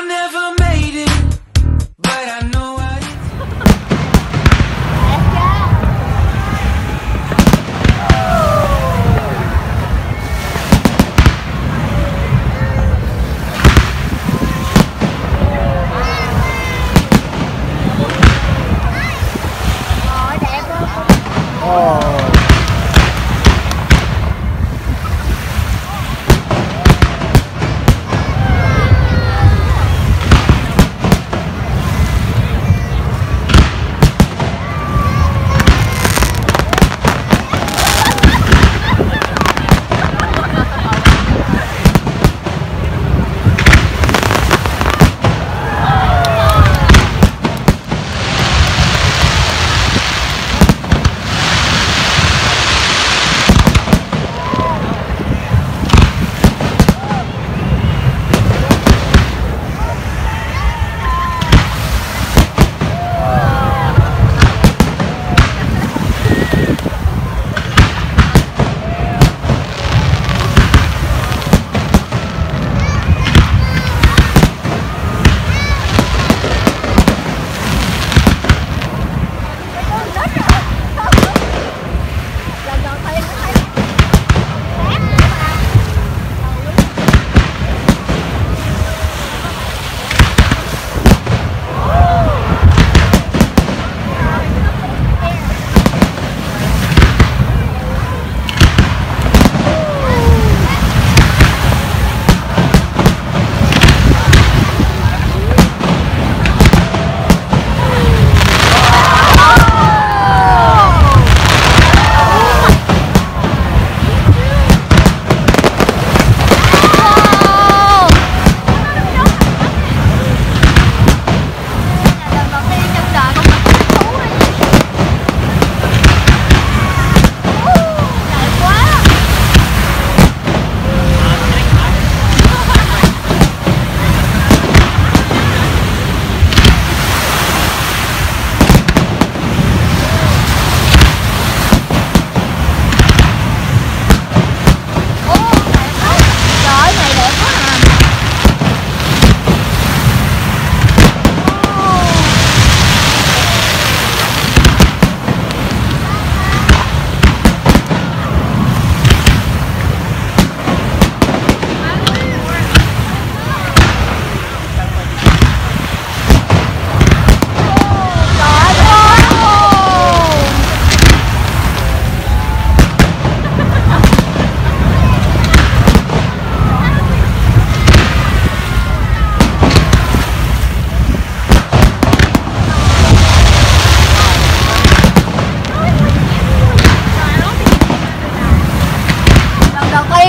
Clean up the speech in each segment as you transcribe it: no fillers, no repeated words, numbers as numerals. I never made it, but I know I did. Oh.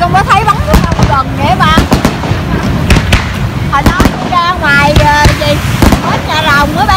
Con có thấy bắn rất là gần để mà hồi đó tôi ra ngoài gì hết nhà rồng đó bé.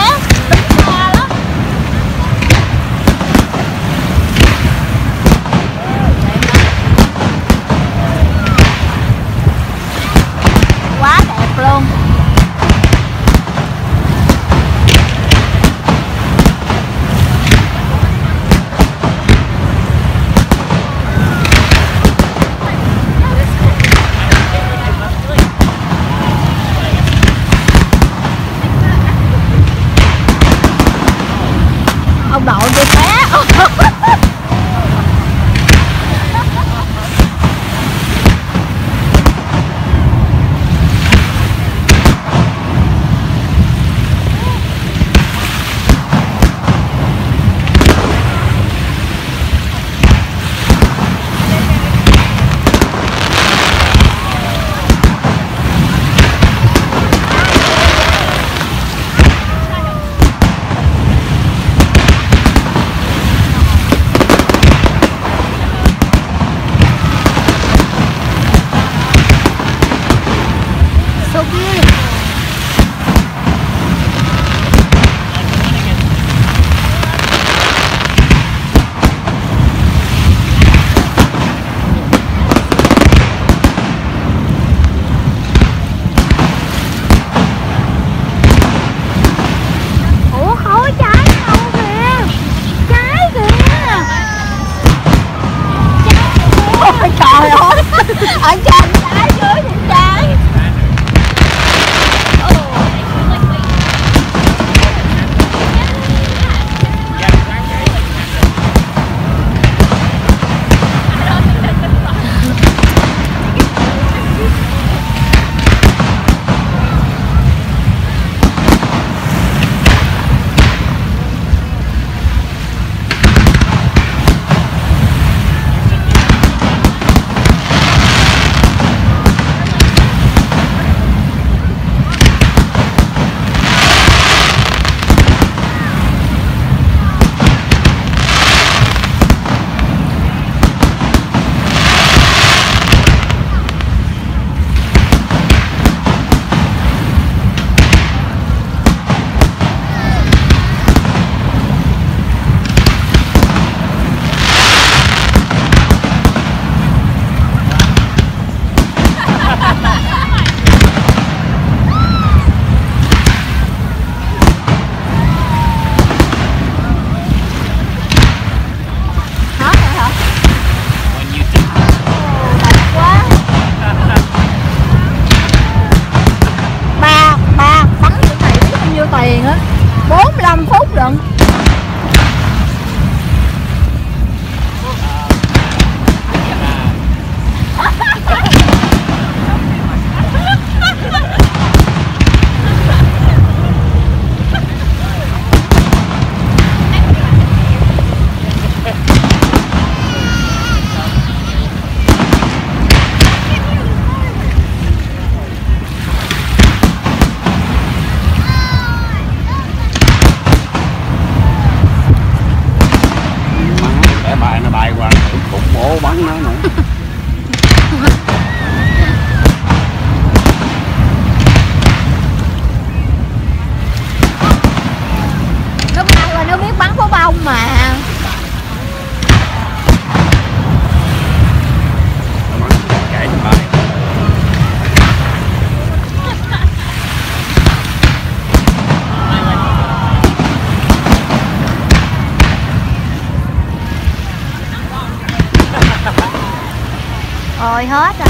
rồi, hết rồi.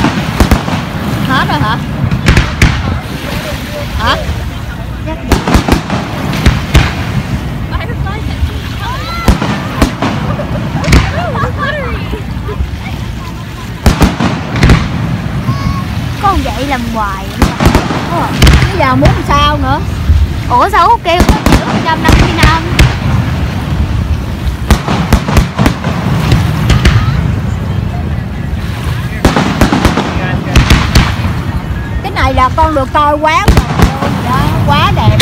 Hết rồi hả? Hả? Chắc vậy. Con vậy làm hoài. Bây giờ muốn sao nữa? Ủa sao Út kêu có chữ 155? Cái này là con được coi quá rồi đó, quá đẹp.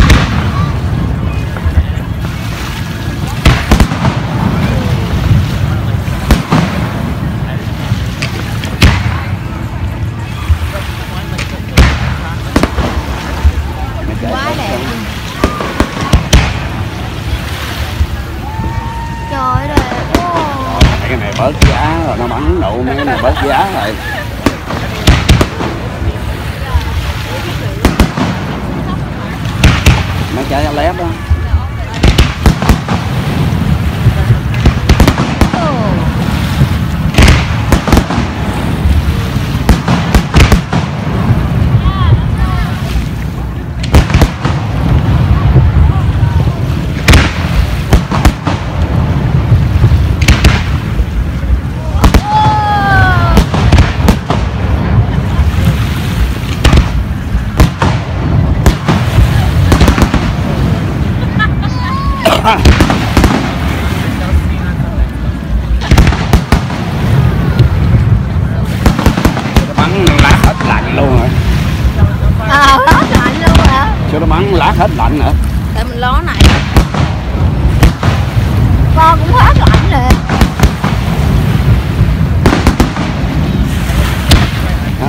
Giá rồi. Nó chơi lép đó. Hết lạnh nữa. Để mình ló này. Con cũng hết lạnh rồi.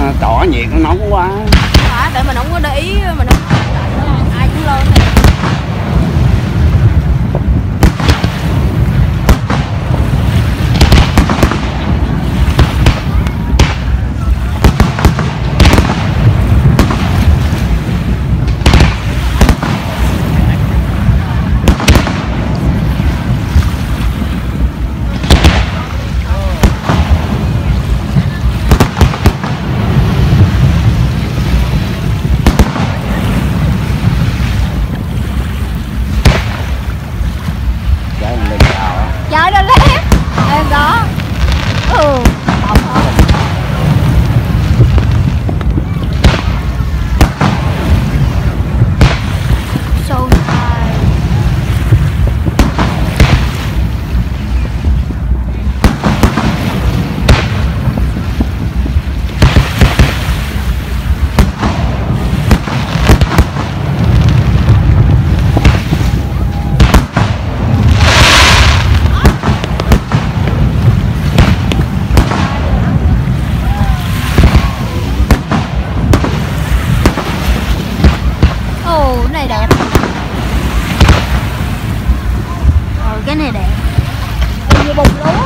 À, tỏ nhiệt nó nóng quá. Hả? Tại mình không có để ý, mình không có lạnh, ai cũng lên. Cái này đẹp. Như bông lúa.